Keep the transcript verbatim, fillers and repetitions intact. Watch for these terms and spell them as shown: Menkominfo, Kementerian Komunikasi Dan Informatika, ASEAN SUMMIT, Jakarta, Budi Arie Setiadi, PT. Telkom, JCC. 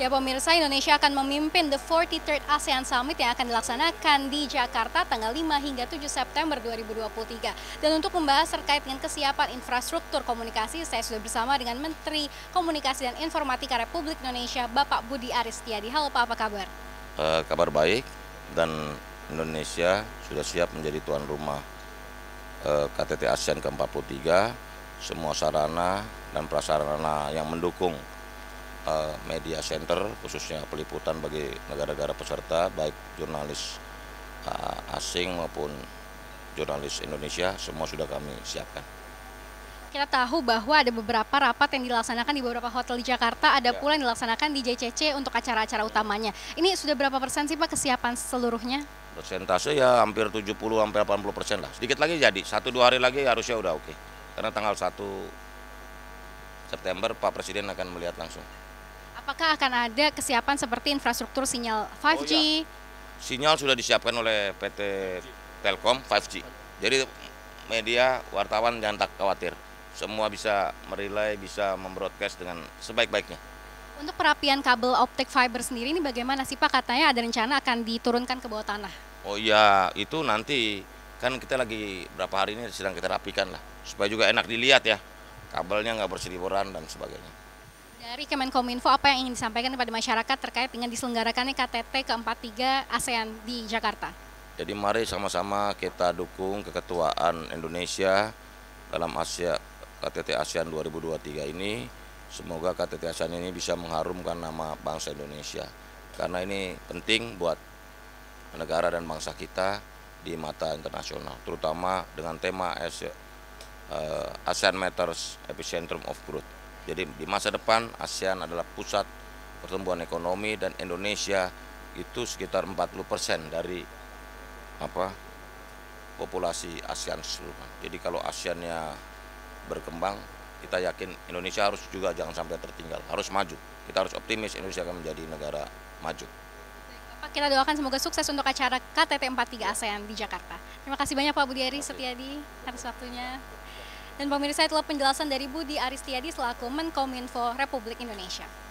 Ya pemirsa, Indonesia akan memimpin the forty-third ASEAN Summit yang akan dilaksanakan di Jakarta tanggal lima hingga tujuh September dua ribu dua puluh tiga. Dan untuk membahas terkait dengan kesiapan infrastruktur komunikasi, saya sudah bersama dengan Menteri Komunikasi dan Informatika Republik Indonesia, Bapak Budi Arie Setiadi. Halo Pak, apa kabar? Uh, kabar baik, dan Indonesia sudah siap menjadi tuan rumah uh, K T T ASEAN ke empat puluh tiga. Semua sarana dan prasarana yang mendukung media center, khususnya peliputan bagi negara-negara peserta, baik jurnalis uh, asing maupun jurnalis Indonesia, semua sudah kami siapkan. Kita tahu bahwa ada beberapa rapat yang dilaksanakan di beberapa hotel di Jakarta, ada ya. Pula yang dilaksanakan di J C C untuk acara-acara utamanya. Ini sudah berapa persen sih Pak kesiapan seluruhnya? Persentase ya hampir tujuh puluh sampai delapan puluh persen lah. Sedikit lagi jadi, satu dua hari lagi harusnya udah oke. Okay. Karena tanggal satu September Pak Presiden akan melihat langsung. Apakah akan ada kesiapan seperti infrastruktur sinyal lima G? Oh, iya. Sinyal sudah disiapkan oleh P T. Telkom lima G. Jadi media, wartawan jangan tak khawatir. Semua bisa merilai, bisa membroadcast dengan sebaik-baiknya. Untuk perapian kabel optik fiber sendiri ini bagaimana sih Pak? Katanya ada rencana akan diturunkan ke bawah tanah. Oh iya, itu nanti kan kita lagi berapa hari ini sedang kita rapikan lah. Supaya juga enak dilihat ya, kabelnya nggak berseliweran dan sebagainya. Dari Kemenkominfo, apa yang ingin disampaikan kepada masyarakat terkait dengan diselenggarakannya K T T ke empat puluh tiga ASEAN di Jakarta? Jadi mari sama-sama kita dukung keketuaan Indonesia dalam Asia, K T T ASEAN dua ribu dua puluh tiga ini. Semoga K T T ASEAN ini bisa mengharumkan nama bangsa Indonesia. Karena ini penting buat negara dan bangsa kita di mata internasional, terutama dengan tema Asia, uh, ASEAN Matters Epicentrum of Growth. Jadi di masa depan ASEAN adalah pusat pertumbuhan ekonomi dan Indonesia itu sekitar empat puluh persen dari apa populasi ASEAN seluruhnya. Jadi kalau ASEANnya berkembang, kita yakin Indonesia harus juga jangan sampai tertinggal, harus maju. Kita harus optimis Indonesia akan menjadi negara maju. Pak, kita doakan semoga sukses untuk acara K T T empat puluh tiga ASEAN di Jakarta. Terima kasih banyak Pak Budi Arie Setiadi atas waktunya. Dan pemirsa, itulah penjelasan dari Budi Arie Setiadi selaku Menkominfo Republik Indonesia.